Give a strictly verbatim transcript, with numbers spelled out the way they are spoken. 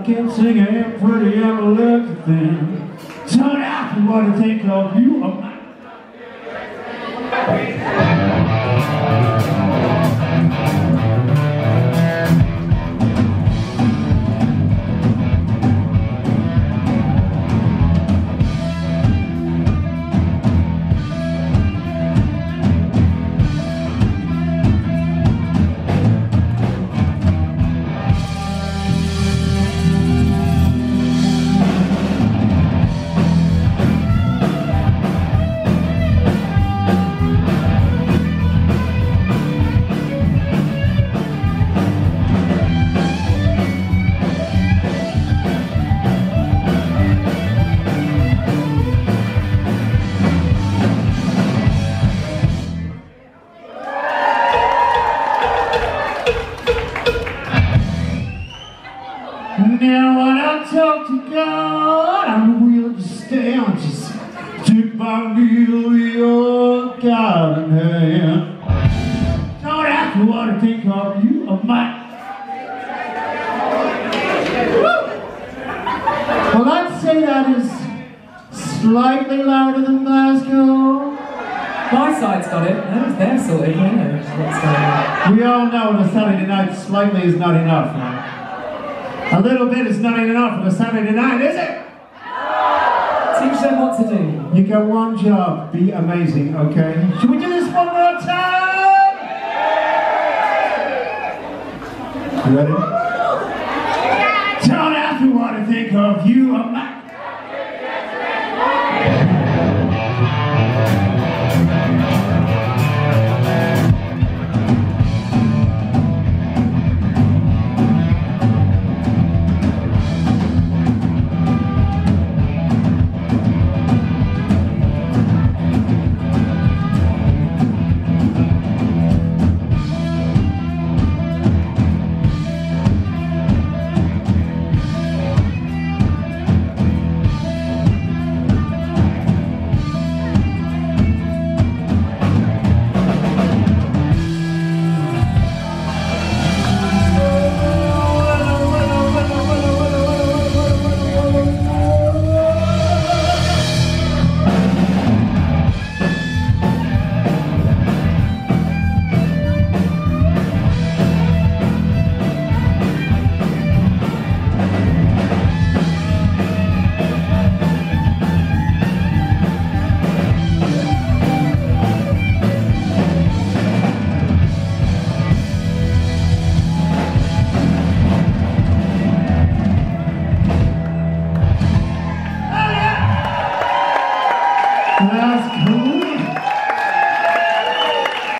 I can sing and pretty and look at them. Turn out for what I think of you or my. Now when I talk to God, I will just stay on, just take my real, real God in hand. Don't ask me what I think of you or my. Well, I'd say that is slightly louder than Glasgow. My side's got it. That was their sort of, yeah. We all know on a Saturday night, slightly is not enough, right? A little bit is not enough on a Saturday night, is it? Teach them what to do. You got one job, be amazing, okay? Should we do this one more time? You ready?